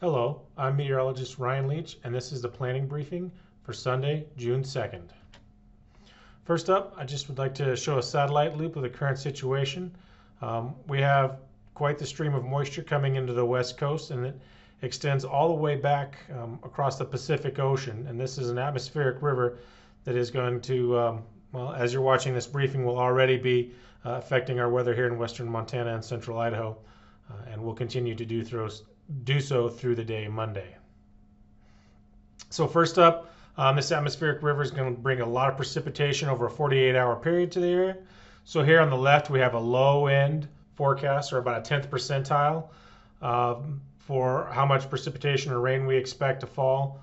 Hello, I'm meteorologist Ryan Leach, and this is the planning briefing for Sunday, June 2nd. First up, I just would like to show a satellite loop of the current situation. We have quite the stream of moisture coming into the west coast, and it extends all the way back across the Pacific Ocean. And this is an atmospheric river that is going to, well, as you're watching this briefing, will already be affecting our weather here in western Montana and central Idaho, and will continue to do so through the day Monday. So first up, this atmospheric river is going to bring a lot of precipitation over a 48-hour period to the area. So here on the left, we have a low-end forecast, or about a 10th percentile, for how much precipitation or rain we expect to fall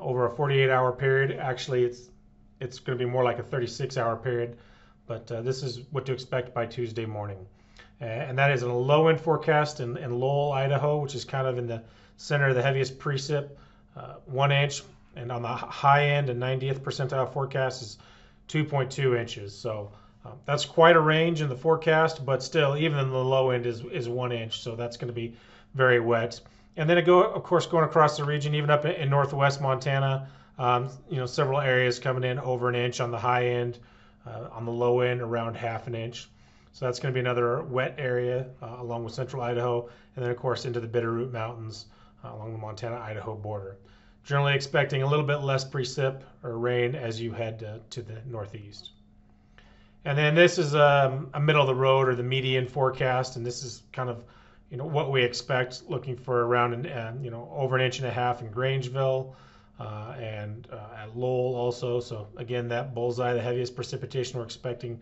over a 48-hour period. Actually, it's going to be more like a 36-hour period, but this is what to expect by Tuesday morning. And that is a low-end forecast in Lolo, Idaho, which is kind of in the center of the heaviest precip, 1 inch, and on the high end and 90th percentile forecast is 2.2 inches. So that's quite a range in the forecast, but still, even in the low end is 1 inch, so that's going to be very wet. And then, of course, going across the region, even up in northwest Montana, several areas coming in over an inch on the high end, on the low end around half an inch. So that's going to be another wet area along with central Idaho, and then of course into the Bitterroot Mountains along the Montana-Idaho border. Generally expecting a little bit less precip or rain as you head to the northeast. And then this is a middle of the road or the median forecast, and this is kind of what we expect, looking for around over an inch and a half in Grangeville and at Lowell also. So again, that bullseye, the heaviest precipitation we're expecting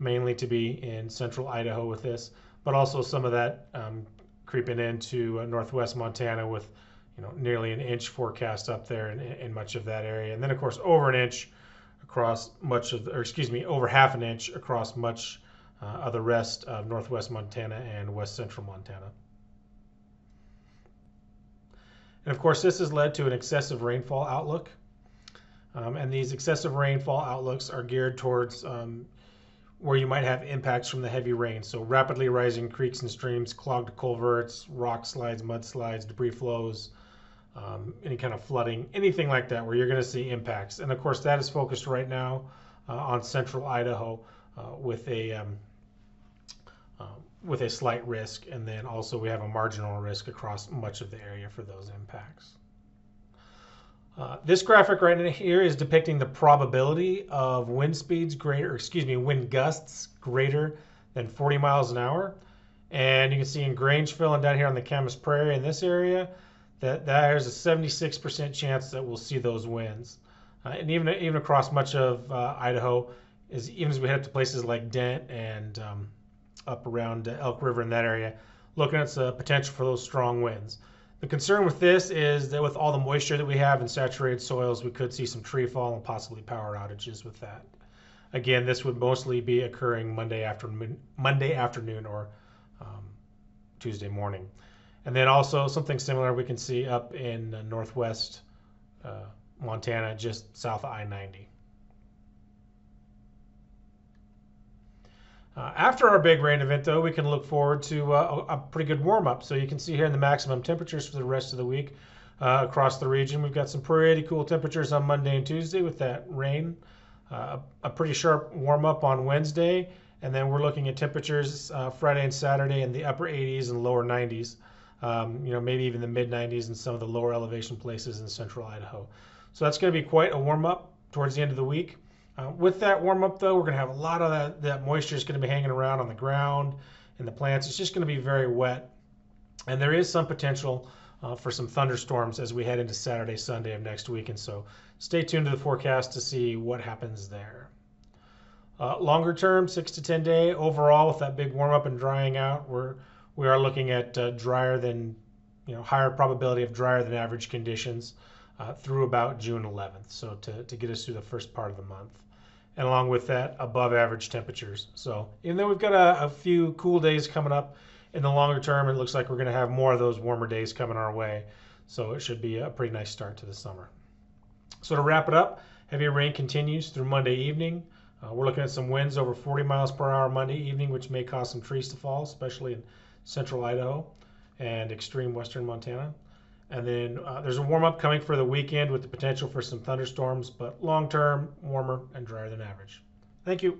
mainly to be in central Idaho with this, but also some of that creeping into northwest Montana with nearly an inch forecast up there in much of that area, and then of course over an inch across much of, over half an inch across much of the rest of northwest Montana and west central Montana. And of course this has led to an excessive rainfall outlook, and these excessive rainfall outlooks are geared towards where you might have impacts from the heavy rain. So rapidly rising creeks and streams, clogged culverts, rock slides, mudslides, debris flows, any kind of flooding, anything like that where you're going to see impacts. And of course that is focused right now on central Idaho with a slight risk, and then also we have a marginal risk across much of the area for those impacts. This graphic right in here is depicting the probability of wind gusts greater than 40 miles an hour. And you can see in Grangeville and down here on the Camas Prairie in this area that there's a 76% chance that we'll see those winds. And even across much of Idaho, even as we head up to places like Dent and up around Elk River in that area, looking at the potential for those strong winds. The concern with this is that with all the moisture that we have in saturated soils, we could see some tree fall and possibly power outages with that. Again, this would mostly be occurring Monday afternoon or Tuesday morning. And then also something similar we can see up in northwest Montana, just south of I-90. After our big rain event, though, we can look forward to a pretty good warm-up. So you can see here in the maximum temperatures for the rest of the week across the region. We've got some pretty cool temperatures on Monday and Tuesday with that rain, a pretty sharp warm-up on Wednesday, and then we're looking at temperatures Friday and Saturday in the upper 80s and lower 90s, maybe even the mid-90s in some of the lower elevation places in central Idaho. So that's going to be quite a warm-up towards the end of the week. With that warm-up, though, we're going to have a lot of that moisture is going to be hanging around on the ground and the plants. It's just going to be very wet, and there is some potential for some thunderstorms as we head into Saturday, Sunday of next week, and so stay tuned to the forecast to see what happens there. Longer term, 6 to 10 day overall, with that big warm-up and drying out, we are looking at higher probability of drier than average conditions through about June 11th, so to get us through the first part of the month. And along with that, above average temperatures. So even though we've got a few cool days coming up in the longer term, it looks like we're going to have more of those warmer days coming our way. So it should be a pretty nice start to the summer. So to wrap it up, heavy rain continues through Monday evening. We're looking at some winds over 40 miles per hour Monday evening, which may cause some trees to fall, especially in central Idaho and extreme western Montana. And then there's a warm-up coming for the weekend with the potential for some thunderstorms, but long-term, warmer and drier than average. Thank you.